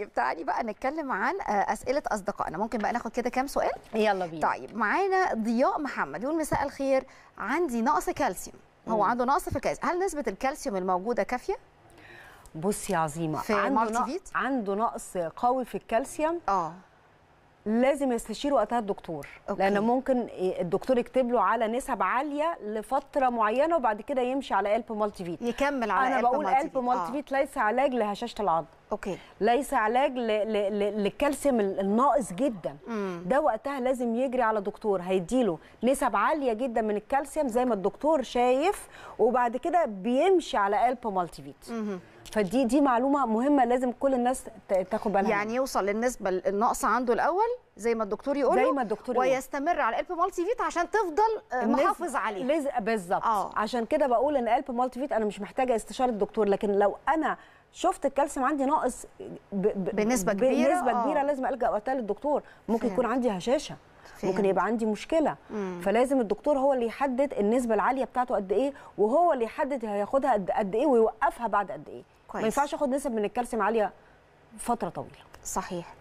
طيب تعالي بقى نتكلم عن اسئله اصدقائنا. ممكن بقى ناخد كده كام سؤال؟ يلا بينا. طيب معانا ضياء محمد يقول مساء الخير، عندي نقص كالسيوم. هو عنده نقص في الكالسيوم، هل نسبه الكالسيوم الموجوده كافيه؟ بصي يا عظيمه، عنده نقص قوي في الكالسيوم، لازم يستشير وقتها الدكتور. لان ممكن الدكتور يكتب له على نسب عاليه لفتره معينه وبعد كده يمشي على ELP Multivit، يكمل على ELP Multivit. انا بقول ELP Multivit ليس علاج لهشاشه العظم، ليس علاج للكالسيوم الناقص جدا. ده وقتها لازم يجري على دكتور هيديله نسب عاليه جدا من الكالسيوم زي ما الدكتور شايف، وبعد كده بيمشي على ELP Multivit. فدي معلومه مهمه لازم كل الناس تاخد بالها، يعني يوصل للنسبه الناقصه عنده الاول زي ما الدكتور يقوله ويستمر على ELP Multivit عشان تفضل محافظ عليه بالظبط. عشان كده بقول ان ELP Multivit انا مش محتاجه استشاره الدكتور، لكن لو انا شفت الكالسيوم عندي ناقص بنسبه كبيره لازم الجا وقتها للدكتور. ممكن يكون عندي هشاشه، ممكن يبقى عندي مشكله. فلازم الدكتور هو اللي يحدد النسبه العاليه بتاعته قد ايه، وهو اللي يحدد هياخدها قد ايه ويوقفها بعد قد ايه. ما ينفعش اخد نسب من الكالسيوم عاليه فتره طويله. صحيح.